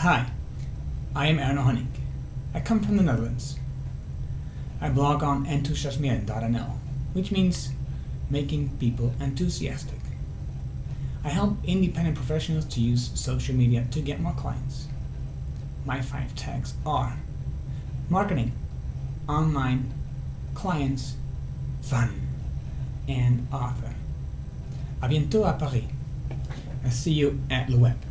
Hi, I am Erno Hannink. I come from the Netherlands. I blog on enthousiasmeren.nl, which means making people enthusiastic. I help independent professionals to use social media to get more clients. My 5 tags are marketing, online, clients, fun, and author. A bientôt à Paris. I see you at LeWeb.